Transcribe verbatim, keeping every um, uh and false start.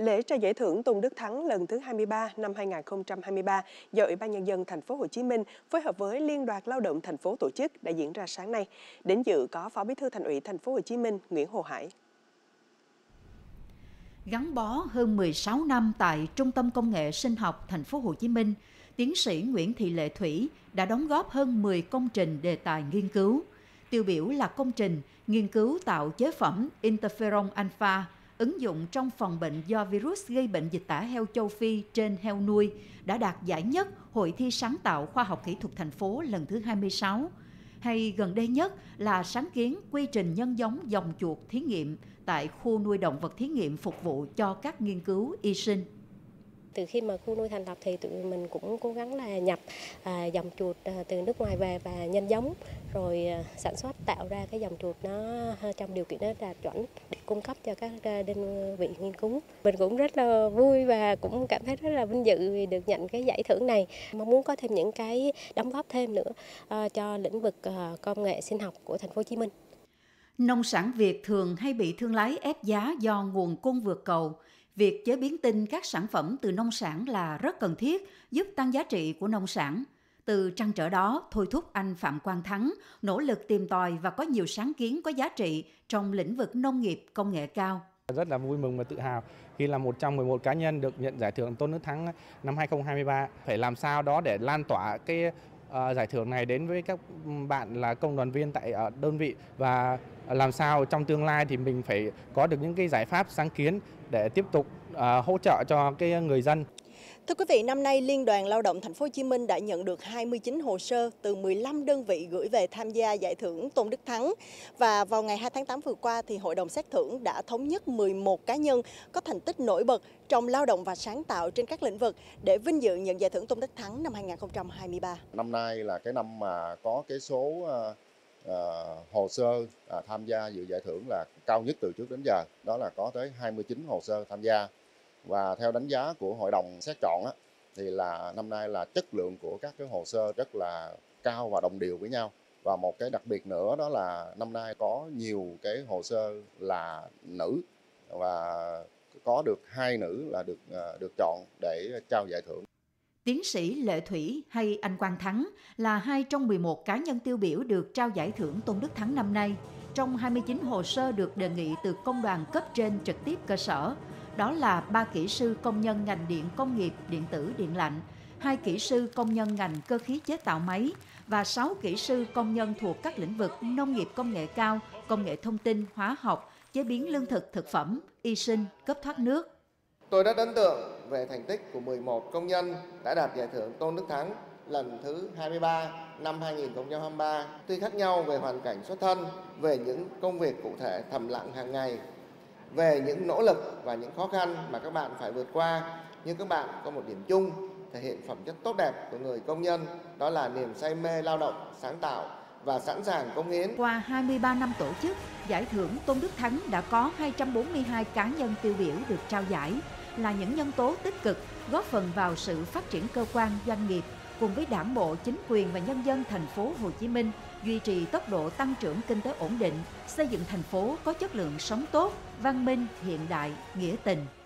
Lễ trao giải thưởng Tôn Đức Thắng lần thứ hai mươi ba năm hai nghìn không trăm hai mươi ba do Ủy ban Nhân dân Thành phố Hồ Chí Minh phối hợp với Liên đoàn Lao động Thành phố tổ chức đã diễn ra sáng nay. Đến dự có Phó Bí thư Thành ủy Thành phố Hồ Chí Minh Nguyễn Hồ Hải. Gắn bó hơn mười sáu năm tại Trung tâm Công nghệ Sinh học Thành phố Hồ Chí Minh, tiến sĩ Nguyễn Thị Lệ Thủy đã đóng góp hơn mười công trình đề tài nghiên cứu. Tiêu biểu là công trình nghiên cứu tạo chế phẩm Interferon Alpha ứng dụng trong phòng bệnh do virus gây bệnh dịch tả heo châu Phi trên heo nuôi đã đạt giải nhất Hội thi sáng tạo khoa học kỹ thuật thành phố lần thứ hai mươi sáu. Hay gần đây nhất là sáng kiến quy trình nhân giống dòng chuột thí nghiệm tại khu nuôi động vật thí nghiệm phục vụ cho các nghiên cứu y sinh. Từ khi mà khu nuôi thành lập thì tụi mình cũng cố gắng là nhập à, dòng chuột từ nước ngoài về và nhân giống rồi sản xuất tạo ra cái dòng chuột nó trong điều kiện nó đạt chuẩn để cung cấp cho các đơn vị nghiên cứu. Mình cũng rất là vui và cũng cảm thấy rất là vinh dự vì được nhận cái giải thưởng này. Mong muốn có thêm những cái đóng góp thêm nữa à, cho lĩnh vực à, công nghệ sinh học của Thành phố Hồ Chí Minh. Nông sản Việt thường hay bị thương lái ép giá do nguồn cung vượt cầu. Việc chế biến tinh các sản phẩm từ nông sản là rất cần thiết, giúp tăng giá trị của nông sản. Từ trăn trở đó, thôi thúc anh Phạm Quang Thắng nỗ lực tìm tòi và có nhiều sáng kiến có giá trị trong lĩnh vực nông nghiệp công nghệ cao. Rất là vui mừng và tự hào khi là một trong mười một cá nhân được nhận giải thưởng Tôn Đức Thắng năm hai nghìn không trăm hai mươi ba. Phải làm sao đó để lan tỏa cái giải thưởng này đến với các bạn là công đoàn viên tại đơn vị và làm sao trong tương lai thì mình phải có được những cái giải pháp sáng kiến để tiếp tục hỗ trợ cho cái người dân. Thưa quý vị, năm nay Liên đoàn Lao động Thành phố Hồ Chí Minh đã nhận được hai mươi chín hồ sơ từ mười lăm đơn vị gửi về tham gia giải thưởng Tôn Đức Thắng và vào ngày hai tháng tám vừa qua thì Hội đồng xét thưởng đã thống nhất mười một cá nhân có thành tích nổi bật trong lao động và sáng tạo trên các lĩnh vực để vinh dự nhận giải thưởng Tôn Đức Thắng năm hai nghìn không trăm hai mươi ba. Năm nay là cái năm mà có cái số uh, hồ sơ uh, tham gia dự giải thưởng là cao nhất từ trước đến giờ, đó là có tới hai mươi chín hồ sơ tham gia. Và theo đánh giá của hội đồng xét chọn á, thì là năm nay là chất lượng của các cái hồ sơ rất là cao và đồng đều với nhau. Và một cái đặc biệt nữa đó là năm nay có nhiều cái hồ sơ là nữ và có được hai nữ là được được chọn để trao giải thưởng. Tiến sĩ Lệ Thủy hay anh Quang Thắng là hai trong mười một cá nhân tiêu biểu được trao giải thưởng Tôn Đức Thắng năm nay trong hai mươi chín hồ sơ được đề nghị từ công đoàn cấp trên trực tiếp cơ sở. Đó là ba kỹ sư công nhân ngành điện công nghiệp, điện tử, điện lạnh, hai kỹ sư công nhân ngành cơ khí chế tạo máy và sáu kỹ sư công nhân thuộc các lĩnh vực nông nghiệp công nghệ cao, công nghệ thông tin, hóa học, chế biến lương thực, thực phẩm, y sinh, cấp thoát nước. Tôi rất ấn tượng về thành tích của mười một công nhân đã đạt giải thưởng Tôn Đức Thắng lần thứ hai mươi ba năm hai nghìn không trăm hai mươi ba. Tuy khác nhau về hoàn cảnh xuất thân, về những công việc cụ thể thầm lặng hàng ngày, về những nỗ lực và những khó khăn mà các bạn phải vượt qua, nhưng các bạn có một điểm chung thể hiện phẩm chất tốt đẹp của người công nhân, đó là niềm say mê lao động, sáng tạo và sẵn sàng cống hiến. Qua hai mươi ba năm tổ chức, giải thưởng Tôn Đức Thắng đã có hai trăm bốn mươi hai cá nhân tiêu biểu được trao giải, là những nhân tố tích cực góp phần vào sự phát triển cơ quan doanh nghiệp cùng với Đảng bộ, chính quyền và nhân dân Thành phố Hồ Chí Minh duy trì tốc độ tăng trưởng kinh tế ổn định, xây dựng thành phố có chất lượng sống tốt, văn minh, hiện đại, nghĩa tình.